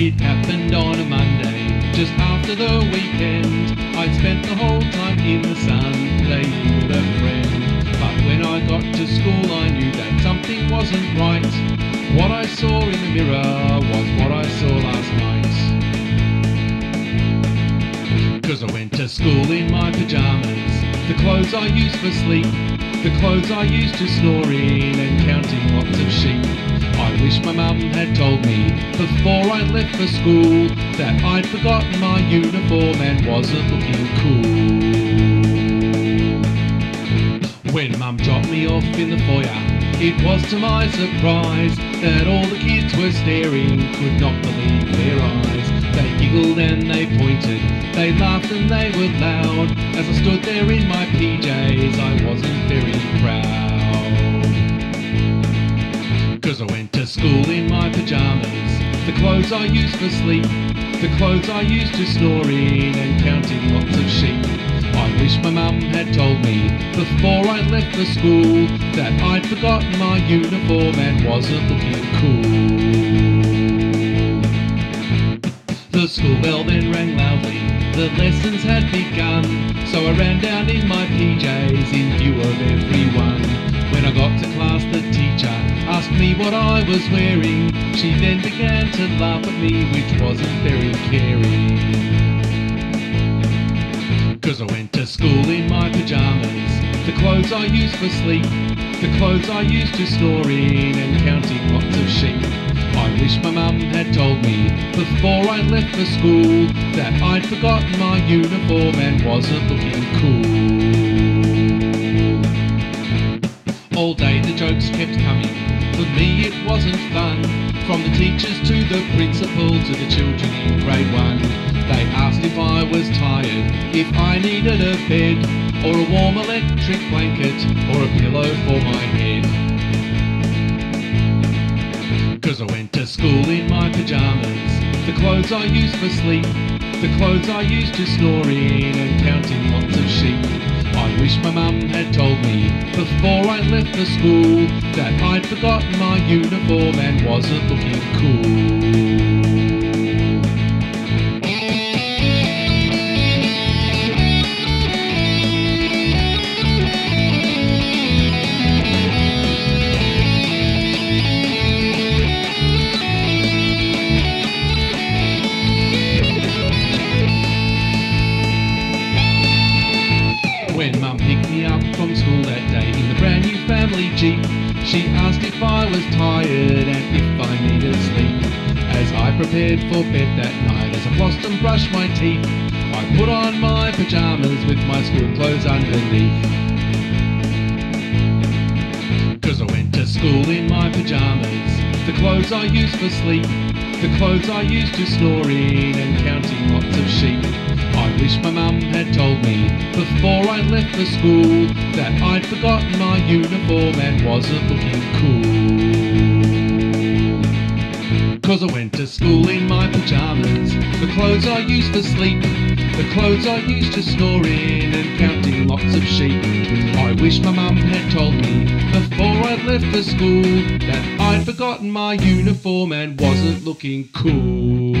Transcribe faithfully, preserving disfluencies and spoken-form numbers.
It happened on a Monday, just after the weekend. I'd spent the whole time in the sun, playing with a friend. But when I got to school I knew that something wasn't right. What I saw in the mirror was what I saw last night. Cause I went to school in my pyjamas, the clothes I used for sleep, the clothes I used to snoring and counting lots of sheep. I wish my mum had told me before I left for school that I'd forgotten my uniform and wasn't looking cool. When mum dropped me off in the foyer, it was to my surprise that all the kids were staring, could not believe their eyes. They giggled and they pointed, they laughed and they were loud. As I stood there in my P Js, I wasn't very proud. Cause I went to school in my pyjamas, the clothes I used for sleep, the clothes I used to snoring and counting lots of sheep. I wish my mum had told me before I left for school that I'd forgotten my uniform and wasn't looking cool. The school bell then rang loudly, the lessons had begun, so I ran down in my P Js in view of everyone. When I got to class, the teacher asked me what I was wearing. She then began to laugh at me, which wasn't very caring. Cause I went to school in my pyjamas, the clothes I used for sleep, the clothes I used to snoring and counting lots of sheep. I wish my mum had told me before I left for school that I'd forgotten my uniform and wasn't looking cool. All day the jokes kept coming, for me it wasn't fun. From the teachers to the principal to the children in grade one. They asked if I was tired, if I needed a bed, or a warm electric blanket, or a pillow for my head. Cause I went to school in my pyjamas, the clothes I used for sleep, the clothes I used to snoring and counting lots of sheep. I wish my mum had told me before I left for school that I'd forgotten my uniform and wasn't looking cool. When mum picked me up from school that day in the brand new family jeep, she asked if I was tired and if I needed sleep. As I prepared for bed that night, as I flossed and brushed my teeth, I put on my pyjamas with my school clothes underneath. Cause I went to school in my pyjamas, the clothes I used for sleep, the clothes I used to snoring and counting lots of sheep. I wish my mum had told me before I left for school that I'd forgotten my uniform and wasn't looking cool. Cause I went to school in my pyjamas, the clothes I used for sleep, the clothes I used to snoring and counting lots of sheep. I wish my mum had told me before I left for school that I'd forgotten my uniform and wasn't looking cool.